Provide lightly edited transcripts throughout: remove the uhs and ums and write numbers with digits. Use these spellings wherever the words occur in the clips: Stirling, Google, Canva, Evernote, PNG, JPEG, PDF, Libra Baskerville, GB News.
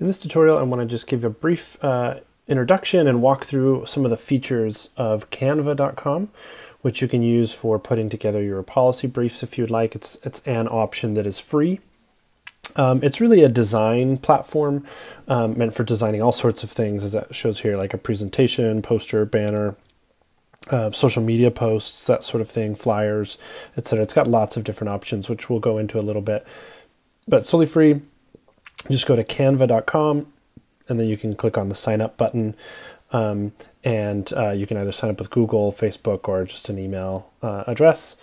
In this tutorial, I want to just give a brief introduction and walk through some of the features of Canva.com, which you can use for putting together your policy briefs if you'd like. It's an option that is free. It's really a design platform meant for designing all sorts of things, as that shows here, like a presentation, poster, banner, social media posts, that sort of thing, flyers, etc. It's got lots of different options, which we'll go into a little bit, but it's totally free. Just go to canva.com, and then you can click on the sign up button, and you can either sign up with Google, Facebook, or just an email address.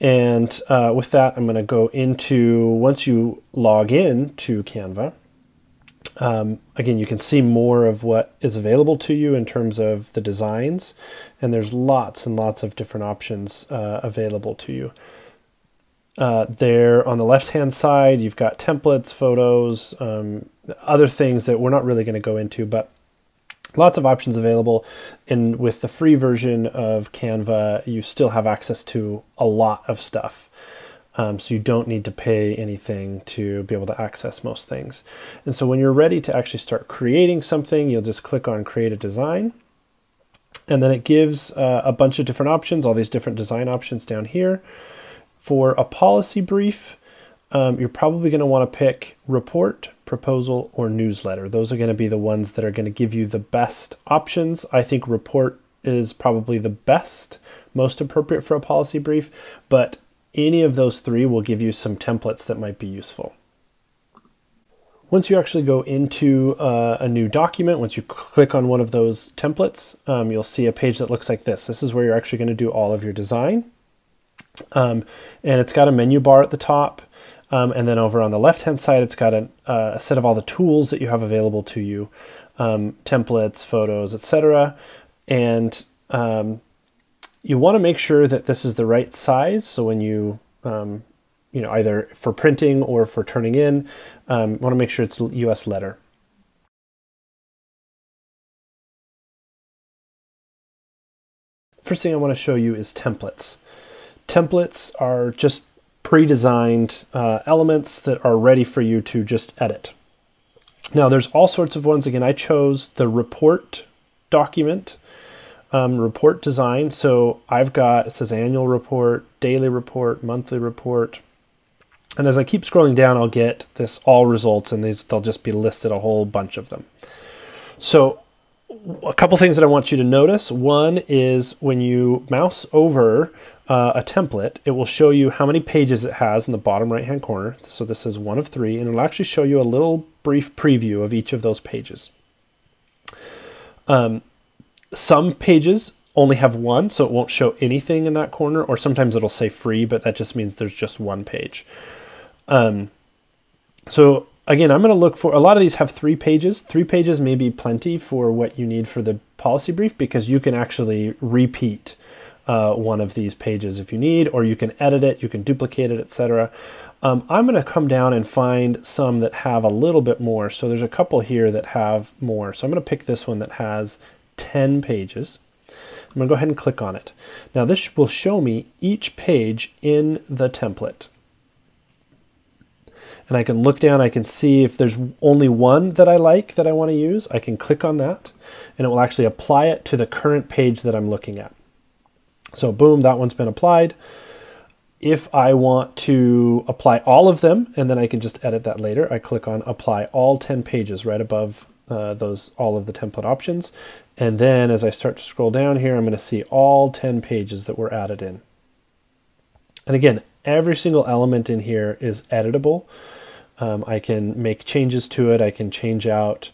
And with that, I'm going to go into, once you log in to Canva, again, you can see more of what is available to you in terms of the designs, and there's lots and lots of different options available to you. There on the left-hand side, you've got templates, photos, other things that we're not really going to go into, but lots of options available. And with the free version of Canva, you still have access to a lot of stuff. So you don't need to pay anything to be able to access most things. And so when you're ready to actually start creating something, you'll just click on Create a Design. And then it gives a bunch of different options, all these different design options down here. For a policy brief, you're probably going to want to pick report, proposal, or newsletter. Those are going to be the ones that are going to give you the best options. I think report is probably the best, most appropriate for a policy brief, but any of those three will give you some templates that might be useful. Once you actually go into a new document, once you click on one of those templates, you'll see a page that looks like this. This is where you're actually going to do all of your design. And it's got a menu bar at the top. And then over on the left-hand side, it's got a set of all the tools that you have available to you, templates, photos, etc. And you want to make sure that this is the right size. So when you, you know, either for printing or for turning in, you want to make sure it's US letter. First thing I want to show you is templates. Templates are just pre-designed elements that are ready for you to just edit. Now there's all sorts of ones. Again, I chose the report document, report design. So I've got, it says annual report, daily report, monthly report. And as I keep scrolling down, I'll get this all results, and these, they'll just be listed a whole bunch of them. So a couple things that I want you to notice. One is when you mouse over a template, it will show you how many pages it has in the bottom right-hand corner. So this is 1 of 3, and it'll actually show you a little brief preview of each of those pages. Some pages only have 1, so it won't show anything in that corner, or sometimes it'll say free, but that just means there's just 1 page. So again, I'm going to look for, a lot of these have 3 pages. 3 pages may be plenty for what you need for the policy brief, because you can actually repeat one of these pages if you need, or you can edit it, you can duplicate it, etc. I'm going to come down and find some that have a little bit more. So there's a couple here that have more. So I'm going to pick this one that has 10 pages. I'm going to go ahead and click on it. Now this will show me each page in the template. And I can look down, I can see if there's only one that I like that I want to use. I can click on that, and it will actually apply it to the current page that I'm looking at. So boom, that one's been applied. If I want to apply all of them, and then I can just edit that later, I click on apply all 10 pages right above all of the template options. And then as I start to scroll down here, I'm going to see all 10 pages that were added in. And again, every single element in here is editable. I can make changes to it. I can change out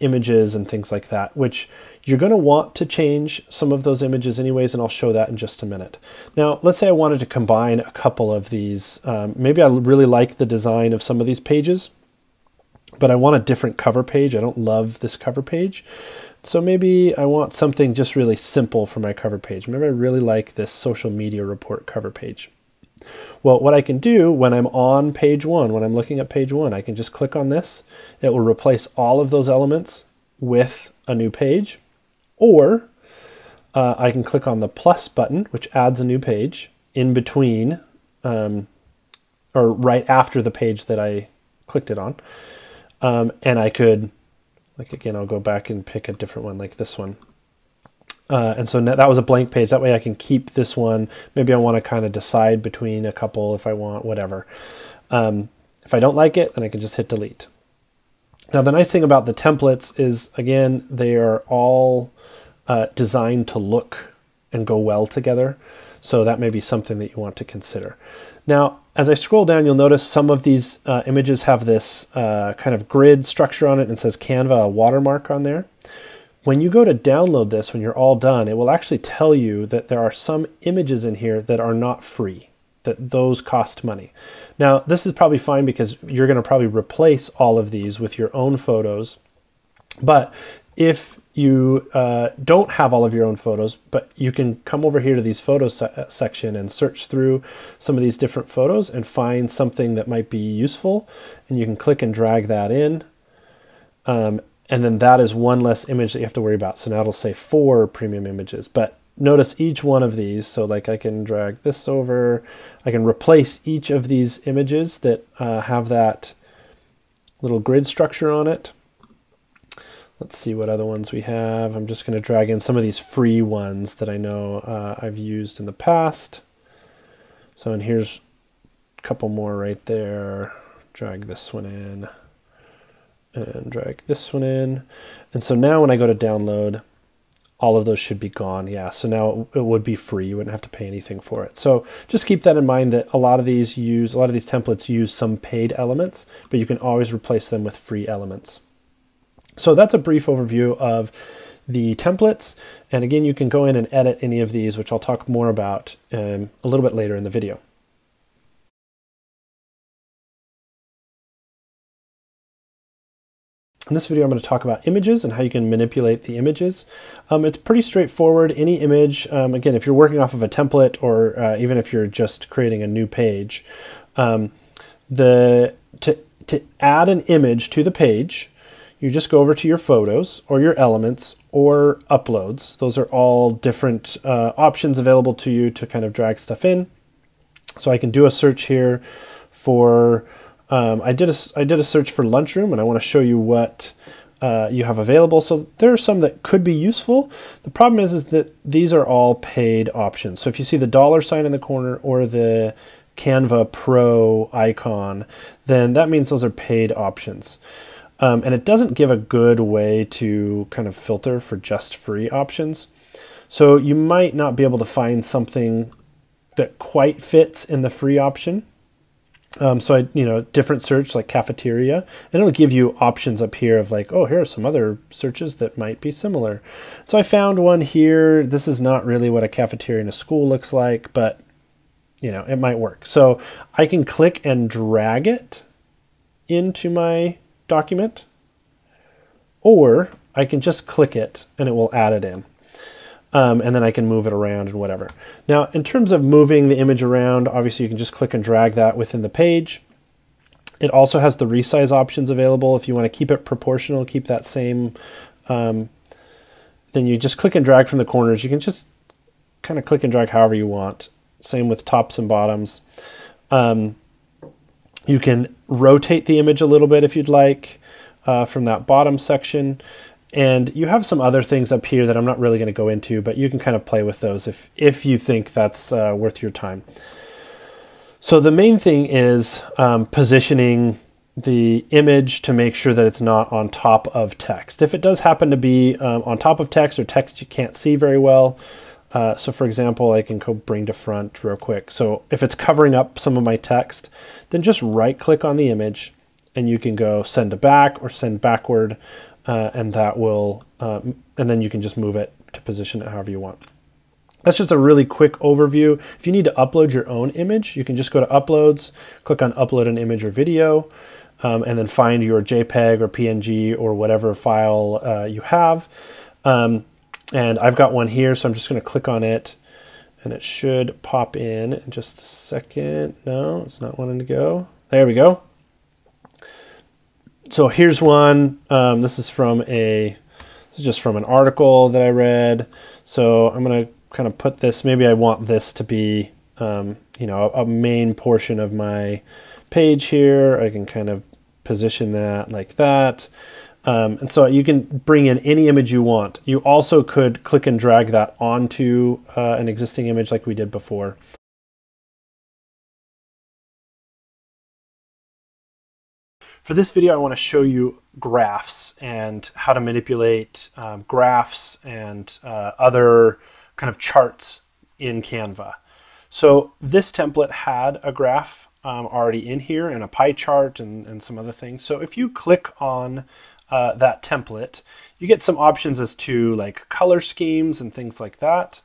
images and things like that, which you're going to want to change some of those images anyways, and I'll show that in just a minute. Now, let's say I wanted to combine a couple of these. Maybe I really like the design of some of these pages, but I want a different cover page. I don't love this cover page. So maybe I want something just really simple for my cover page. Maybe I really like this social media report cover page. Well, what I can do when I'm on page 1, when I'm looking at page 1, I can just click on this. It will replace all of those elements with a new page. Or I can click on the plus button, which adds a new page in between, or right after the page that I clicked it on. And I could, like, again, I'll go back and pick a different one like this one. And so that was a blank page. That way I can keep this one. Maybe I want to kind of decide between a couple if I want, whatever. If I don't like it, then I can just hit delete. Now, the nice thing about the templates is, again, they are all designed to look and go well together. So that may be something that you want to consider. Now, as I scroll down, you'll notice some of these images have this kind of grid structure on it and says Canva, a watermark on there. When you go to download this, when you're all done, it will actually tell you that there are some images in here that are not free, that those cost money. Now, this is probably fine because you're going to probably replace all of these with your own photos. But if you don't have all of your own photos, but you can come over here to these photos section and search through some of these different photos and find something that might be useful. And you can click and drag that in. And then that is one less image that you have to worry about. So now it'll say 4 premium images, but notice each one of these. So like I can drag this over, I can replace each of these images that have that little grid structure on it. Let's see what other ones we have. I'm just gonna drag in some of these free ones that I know I've used in the past. So, and here's a couple more right there. Drag this one in. And drag this one in. And so now when I go to download, all of those should be gone. Yeah, so now it would be free. You wouldn't have to pay anything for it. So just keep that in mind that a lot of these templates use some paid elements, but you can always replace them with free elements. So that's a brief overview of the templates. And again, you can go in and edit any of these, which I'll talk more about a little bit later in the video. In this video, I'm going to talk about images and how you can manipulate the images. It's pretty straightforward. Any image, again, if you're working off of a template or even if you're just creating a new page, to add an image to the page, you just go over to your photos or your elements or uploads. Those are all different options available to you to kind of drag stuff in. So I can do a search here for... I did a search for lunchroom, and I want to show you what you have available. So there are some that could be useful. The problem is that these are all paid options. So if you see the $ in the corner or the Canva Pro icon, then that means those are paid options. And it doesn't give a good way to kind of filter for just free options. So you might not be able to find something that quite fits in the free option. So different search like cafeteria, and it'll give you options up here of like, oh, here are some other searches that might be similar. So I found one here. This is not really what a cafeteria in a school looks like, but you know, it might work. So I can click and drag it into my document, or I can just click it and it will add it in. And then I can move it around and whatever. Now, in terms of moving the image around, obviously you can just click and drag that within the page. It also has the resize options available. If you want to keep it proportional, keep that same, then you just click and drag from the corners. You can just kind of click and drag however you want. Same with tops and bottoms. You can rotate the image a little bit if you'd like from that bottom section. And you have some other things up here that I'm not really going to go into, but you can kind of play with those if you think that's worth your time. So the main thing is positioning the image to make sure that it's not on top of text. If it does happen to be on top of text or text you can't see very well, so for example, I can go bring to front real quick. So if it's covering up some of my text, then just right click on the image and you can go send to back or send backward. And that will, and then you can just move it to position it however you want. That's just a really quick overview. If you need to upload your own image, you can just go to uploads, click on upload an image or video, and then find your JPEG or PNG or whatever file you have. And I've got one here, so I'm just gonna click on it and it should pop in just a second. No, it's not wanting to go. There we go. So here's one, this is just from an article that I read. So I'm gonna kind of put this, maybe I want this to be, a main portion of my page here. I can kind of position that like that. And so you can bring in any image you want. You also could click and drag that onto an existing image like we did before. For this video, I want to show you graphs and how to manipulate graphs and other kind of charts in Canva. So this template had a graph already in here and a pie chart and some other things. So if you click on that template, you get some options as to like color schemes and things like that.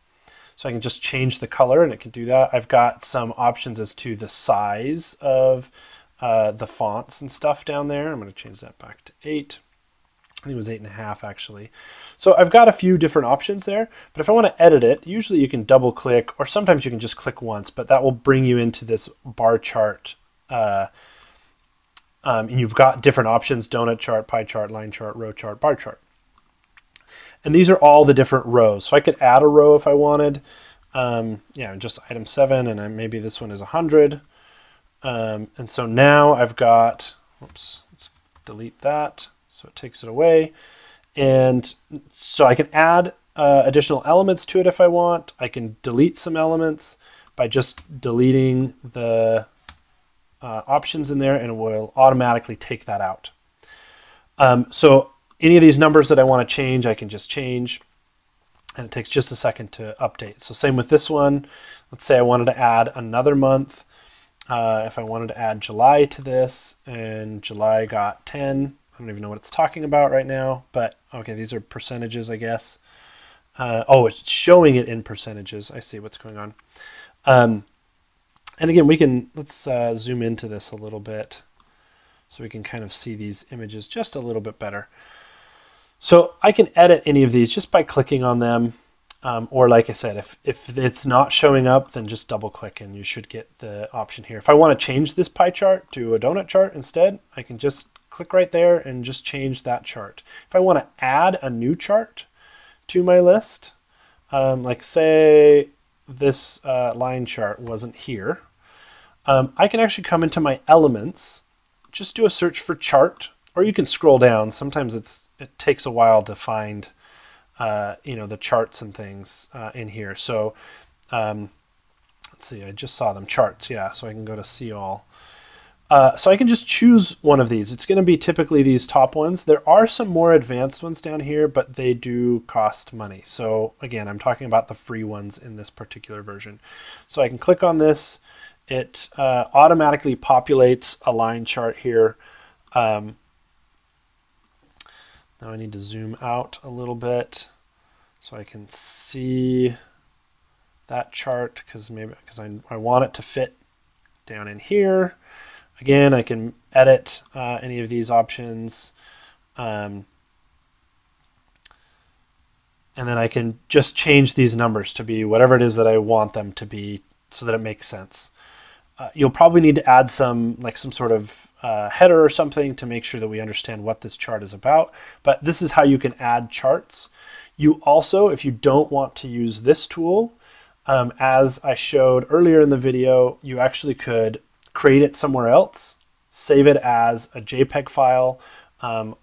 So I can just change the color and it can do that. I've got some options as to the size of the fonts and stuff down there. I'm going to change that back to 8. I think it was 8.5 actually. So I've got a few different options there, but if I want to edit it, usually you can double click, or sometimes you can just click once, but that will bring you into this bar chart. And you've got different options: donut chart, pie chart, line chart, row chart, bar chart. And these are all the different rows. So I could add a row if I wanted. Yeah, just item 7, and maybe this one is 100. And so now I've got, oops, let's delete that. So it takes it away. And so I can add additional elements to it if I want. I can delete some elements by just deleting the options in there, and it will automatically take that out. So any of these numbers that I want to change, I can just change. And it takes just a second to update. So same with this one. Let's say I wanted to add another month. If I wanted to add July to this, and July got 10, I don't even know what it's talking about right now, but okay, these are percentages, I guess. Oh, it's showing it in percentages. I see what's going on. And again, we can, let's zoom into this a little bit so we can kind of see these images just a little bit better. So I can edit any of these just by clicking on them. Or like I said, if it's not showing up, then just double click and you should get the option here. If I want to change this pie chart to a donut chart instead, I can just click right there and just change that chart. If I want to add a new chart to my list, like say this line chart wasn't here, I can actually come into my elements, just do a search for chart, or you can scroll down. Sometimes it takes a while to find you know, the charts and things in here. So let's see, I just saw them, charts, yeah, so I can go to see all. So I can just choose one of these. It's going to be typically these top ones. There are some more advanced ones down here, but they do cost money. So again, I'm talking about the free ones in this particular version. So I can click on this. It automatically populates a line chart here. Now I need to zoom out a little bit so I can see that chart, because maybe I want it to fit down in here. Again, I can edit any of these options, and then I can just change these numbers to be whatever it is that I want them to be, so that it makes sense. You'll probably need to add some, like some sort of header or something to make sure that we understand what this chart is about. But this is how you can add charts. You also, if you don't want to use this tool, as I showed earlier in the video, you actually could create it somewhere else, save it as a JPEG file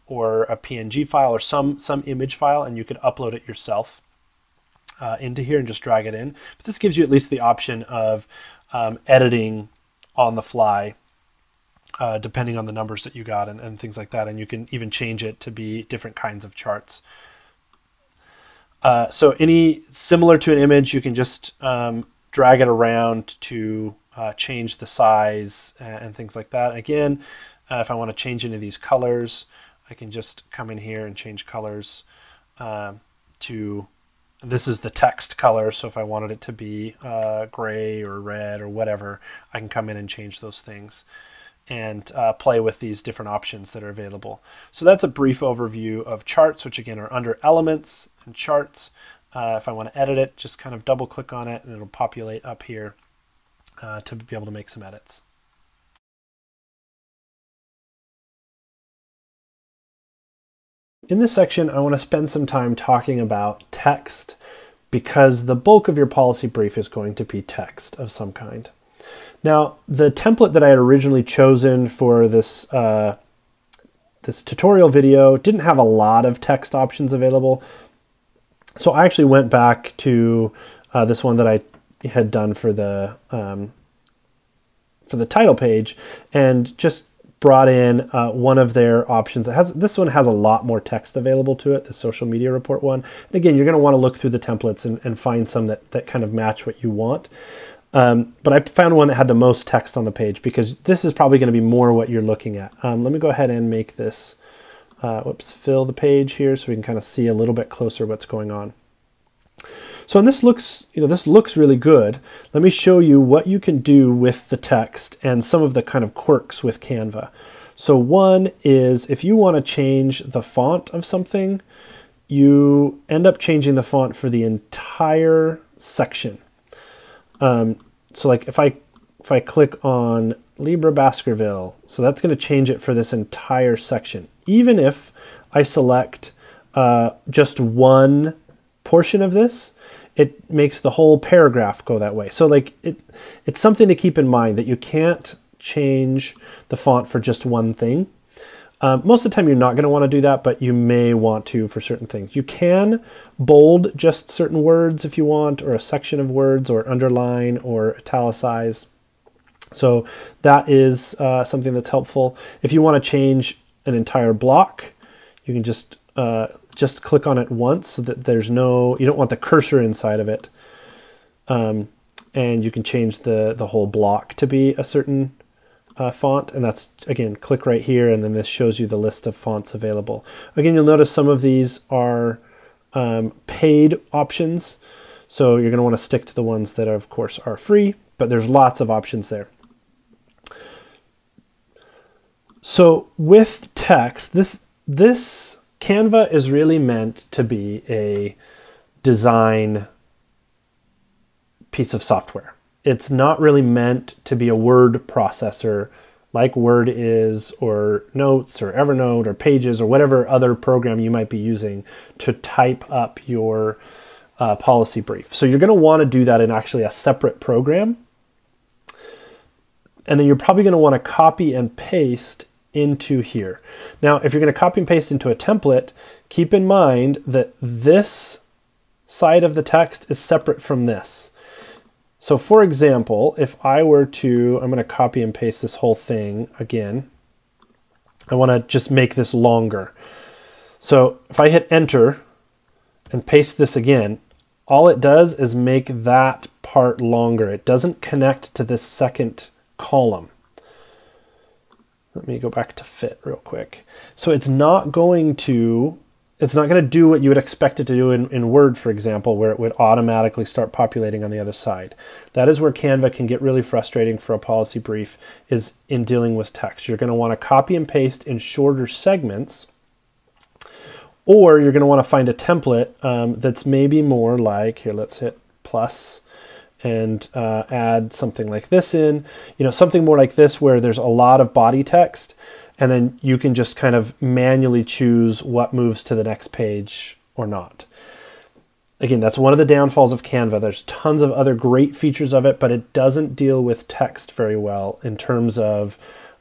or a PNG file or some image file, and you could upload it yourself into here and just drag it in. But this gives you at least the option of editing on the fly, depending on the numbers that you got and things like that. And you can even change it to be different kinds of charts. So any similar to an image, you can just drag it around to change the size and things like that. Again, if I want to change any of these colors, I can just come in here and change colors to, this is the text color, so if I wanted it to be gray or red or whatever, I can come in and change those things and play with these different options that are available. So that's a brief overview of charts, which again are under elements and charts. If I want to edit it, just kind of double click on it and it'll populate up here to be able to make some edits. In this section, I want to spend some time talking about text, because the bulk of your policy brief is going to be text of some kind. Now, the template that I had originally chosen for this this tutorial video didn't have a lot of text options available. So I actually went back to this one that I had done for the title page and just brought in one of their options. This one has a lot more text available to it, the social media report one. And again, you're gonna wanna look through the templates and find some that kind of match what you want. But I found one that had the most text on the page because this is probably gonna be more what you're looking at. Let me go ahead and make this, whoops, fill the page here so we can kind of see a little bit closer what's going on. So and this looks, you know, this looks really good. Let me show you what you can do with the text and some of the kind of quirks with Canva. So one is if you want to change the font of something, you end up changing the font for the entire section. So like if I click on Libra Baskerville, so that's going to change it for this entire section. Even if I select just one portion of this, it makes the whole paragraph go that way. So like it's something to keep in mind that you can't change the font for just one thing. Most of the time you're not going to want to do that, but you may want to for certain things. You can bold just certain words if you want, or a section of words, or underline, or italicize. So that is something that's helpful. If you want to change an entire block, you can just click on it once so that there's no, you don't want the cursor inside of it. And you can change the whole block to be a certain font. And that's, again, click right here. And then this shows you the list of fonts available. Again, you'll notice some of these are paid options. So you're going to want to stick to the ones that are, of course, are free, but there's lots of options there. So with text, this Canva is really meant to be a design piece of software. It's not really meant to be a word processor like Word is, or Notes, or Evernote, or Pages, or whatever other program you might be using to type up your policy brief. So you're going to want to do that in actually a separate program. And then you're probably going to want to copy and paste into here. Now, if you're going to copy and paste into a template, keep in mind that this side of the text is separate from this. So for example, if I were to, I'm going to copy and paste this whole thing again. I want to just make this longer. So if I hit enter and paste this again, all it does is make that part longer. It doesn't connect to this second column. Let me go back to fit real quick. So it's not going to do what you would expect it to do in Word, for example, where it would automatically start populating on the other side. That is where Canva can get really frustrating for a policy brief, is in dealing with text. You're going to want to copy and paste in shorter segments, or you're going to want to find a template that's maybe more like, here, let's hit plus, and add something like this in, you know, something more like this where there's a lot of body text, and then you can just kind of manually choose what moves to the next page or not. Again, that's one of the downfalls of Canva. There's tons of other great features of it, but it doesn't deal with text very well in terms of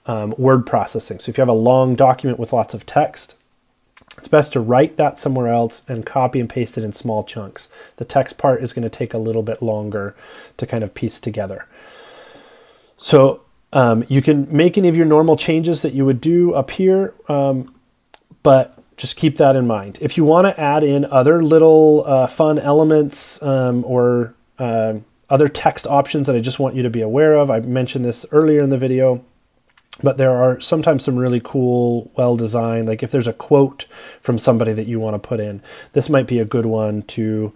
word processing. So if you have a long document with lots of text, it's best to write that somewhere else and copy and paste it in small chunks. The text part is going to take a little bit longer to kind of piece together. So you can make any of your normal changes that you would do up here, but just keep that in mind. If you want to add in other little fun elements or other text options that I just want you to be aware of, I mentioned this earlier in the video, but there are sometimes some really cool, well-designed, like if there's a quote from somebody that you want to put in, this might be a good one to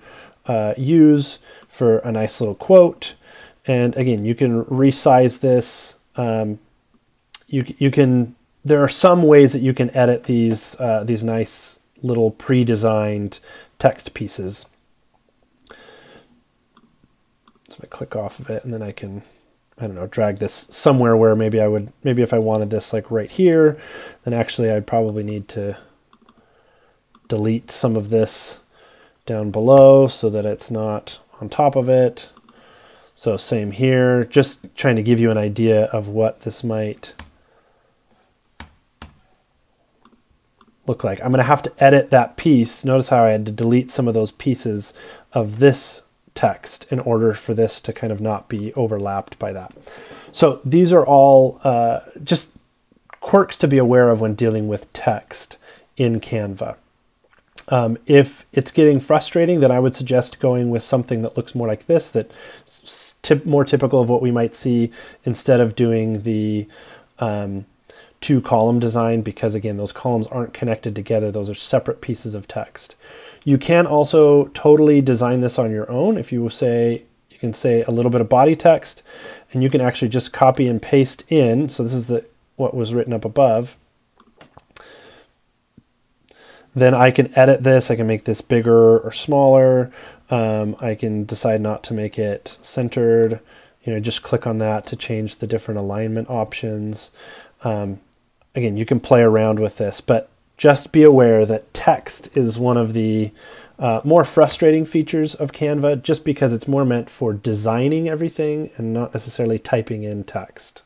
use for a nice little quote. And again, you can resize this. You can, there are some ways that you can edit these nice little pre-designed text pieces. So I click off of it and then I can, I don't know, drag this somewhere where maybe I would, maybe if I wanted this like right here, then actually I'd probably need to delete some of this down below so that it's not on top of it. So same here, just trying to give you an idea of what this might look like. I'm going to have to edit that piece. Notice how I had to delete some of those pieces of this text in order for this to kind of not be overlapped by that. So these are all just quirks to be aware of when dealing with text in Canva. If it's getting frustrating, then I would suggest going with something that looks more like this, that's more typical of what we might see, instead of doing the two column design, because again, those columns aren't connected together. Those are separate pieces of text. You can also totally design this on your own. If you say, you can say a little bit of body text, and you can actually just copy and paste in. So this is what was written up above. Then I can edit this. I can make this bigger or smaller. I can decide not to make it centered. You know, just click on that to change the different alignment options. Again, you can play around with this, but just be aware that text is one of the more frustrating features of Canva, just because it's more meant for designing everything and not necessarily typing in text.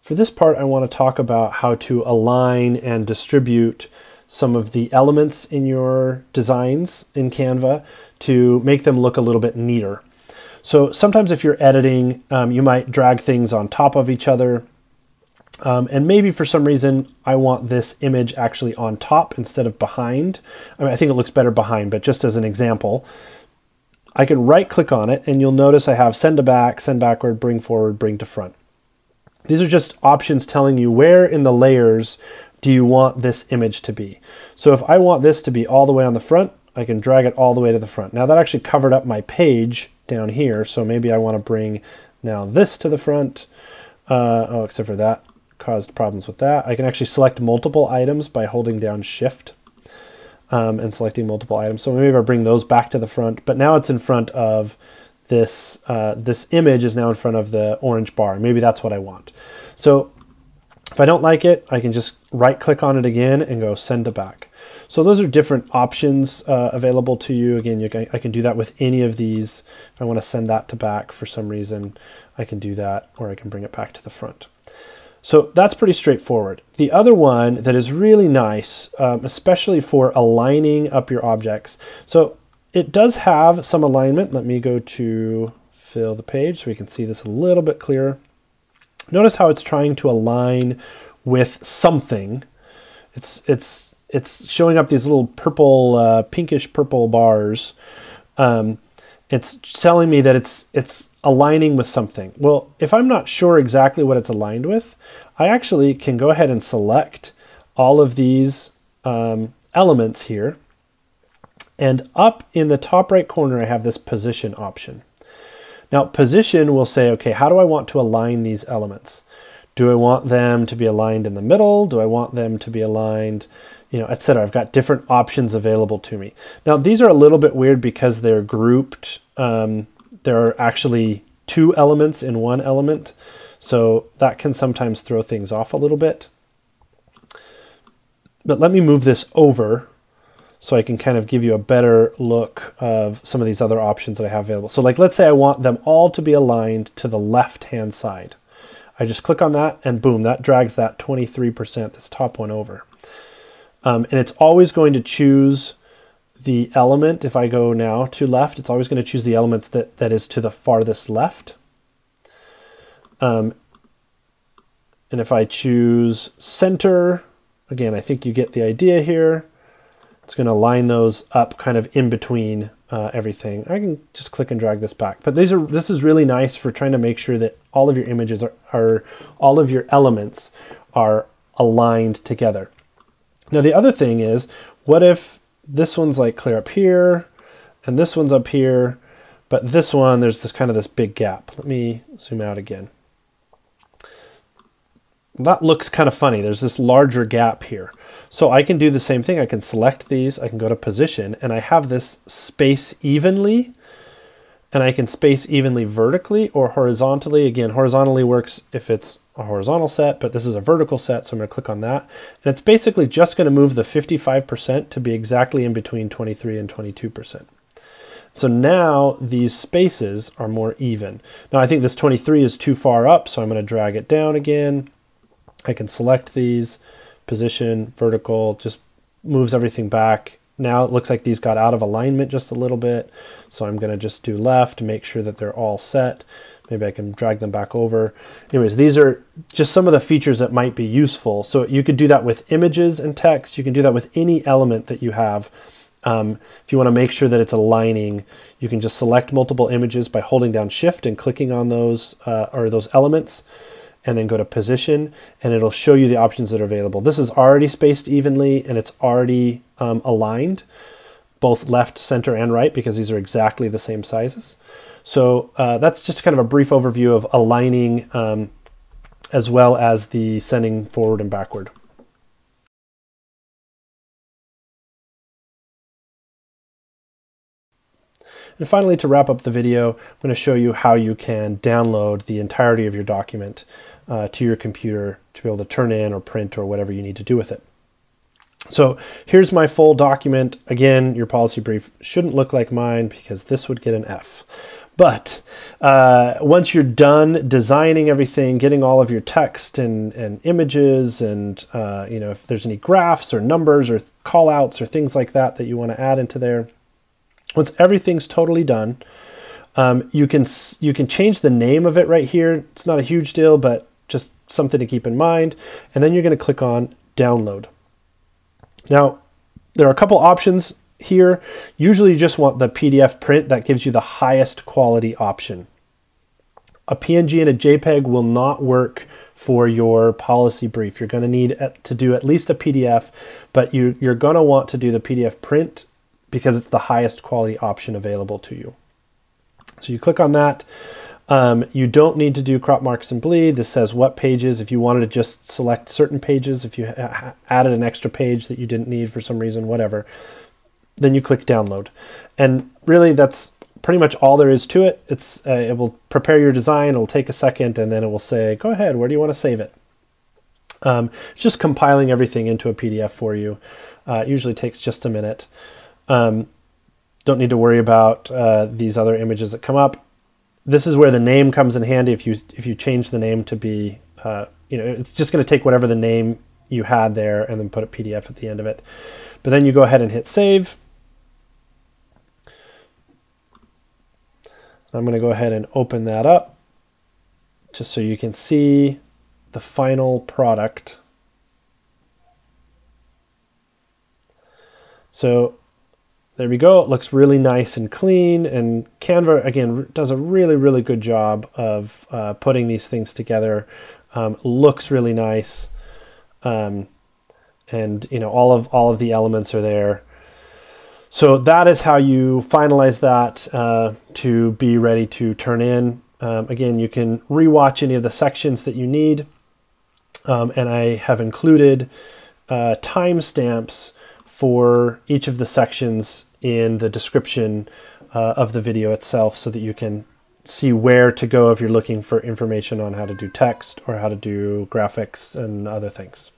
For this part, I want to talk about how to align and distribute some of the elements in your designs in Canva to make them look a little bit neater. So sometimes if you're editing, you might drag things on top of each other. And maybe for some reason, I want this image actually on top instead of behind. I mean, I think it looks better behind, but just as an example, I can right click on it and you'll notice I have send to back, send backward, bring forward, bring to front. These are just options telling you where in the layers do you want this image to be. So if I want this to be all the way on the front, I can drag it all the way to the front. Now that actually covered up my page down here, so maybe I want to bring now this to the front. Oh, except for that caused problems with that. I can actually select multiple items by holding down Shift and selecting multiple items. So maybe I bring those back to the front, but now it's in front of this, this image is now in front of the orange bar. Maybe that's what I want. So if I don't like it, I can just right click on it again and go send to back. So those are different options available to you. Again, I can do that with any of these. If I want to send that to back for some reason, I can do that, or I can bring it back to the front. So that's pretty straightforward. The other one that is really nice, especially for aligning up your objects. So it does have some alignment. Let me go to fill the page so we can see this a little bit clearer. Notice how it's trying to align with something. It's showing up these little purple, pinkish purple bars. It's telling me that it's aligning with something. Well, if I'm not sure exactly what it's aligned with, I actually can go ahead and select all of these elements here. And up in the top right corner, I have this position option. Now position will say, okay, how do I want to align these elements? Do I want them to be aligned in the middle? Do I want them to be aligned, you know, et cetera? I've got different options available to me. Now these are a little bit weird because they're grouped. There are actually two elements in one element. So that can sometimes throw things off a little bit. But let me move this over so I can kind of give you a better look of some of these other options that I have available. So like, let's say I want them all to be aligned to the left-hand side. I just click on that and boom, that drags that 23%, this top one over. And it's always going to choose the element. If I go now to left, it's always going to choose the elements that is to the farthest left. And if I choose center, again, I think you get the idea here. It's going to line those up kind of in between everything. I can just click and drag this back. But this is really nice for trying to make sure that all of your images are all of your elements are aligned together. Now the other thing is, what if this one's like clear up here and this one's up here, but this one, there's this kind of this big gap. Let me zoom out again. That looks kind of funny. There's this larger gap here. So I can do the same thing. I can select these, I can go to position, and I have this space evenly, and I can space evenly vertically or horizontally. Again, horizontally works if it's a horizontal set, but this is a vertical set, so I'm going to click on that. And it's basically just going to move the 55% to be exactly in between 23 and 22%. So now these spaces are more even. Now I think this 23 is too far up, so I'm going to drag it down again. I can select these, position, vertical, just moves everything back. Now it looks like these got out of alignment just a little bit. So I'm going to just do left to make sure that they're all set. Maybe I can drag them back over. Anyways, these are just some of the features that might be useful. So you could do that with images and text. You can do that with any element that you have. If you want to make sure that it's aligning, you can just select multiple images by holding down Shift and clicking on those or those elements, and then go to position, and it'll show you the options that are available. This is already spaced evenly, and it's already aligned, both left, center, and right, because these are exactly the same sizes. So that's just kind of a brief overview of aligning as well as the sending forward and backward. And finally, to wrap up the video, I'm going to show you how you can download the entirety of your document to your computer to be able to turn in or print or whatever you need to do with it. So here's my full document. Again, your policy brief shouldn't look like mine because this would get an F. But once you're done designing everything, getting all of your text and images and you know, if there's any graphs or numbers or callouts or things like that that you want to add into there, once everything's totally done, you can change the name of it right here. It's not a huge deal, but just something to keep in mind. And then you're going to click on download. Now, there are a couple options here. Usually you just want the PDF print. That gives you the highest quality option. A PNG and a JPEG will not work for your policy brief. You're going to need to do at least a PDF, but you're going to want to do the PDF print because it's the highest quality option available to you. So you click on that. You don't need to do crop marks and bleed. This says what pages. If you wanted to just select certain pages, if you added an extra page that you didn't need for some reason, whatever, then you click download. And really that's pretty much all there is to it. It's, it will prepare your design, it'll take a second, and then it will say, go ahead, where do you want to save it? It's just compiling everything into a PDF for you. It usually takes just a minute. Don't need to worry about these other images that come up. This is where the name comes in handy. If you change the name to be, you know, it's just going to take whatever the name you had there and then put a PDF at the end of it. But then you go ahead and hit save. I'm going to go ahead and open that up just so you can see the final product. So there we go. It looks really nice and clean, and Canva, again, does a really, really good job of putting these things together. Looks really nice, and you know, all of the elements are there. So that is how you finalize that to be ready to turn in. Again, you can rewatch any of the sections that you need, and I have included timestamps for each of the sections in the description of the video itself so that you can see where to go if you're looking for information on how to do text or how to do graphics and other things.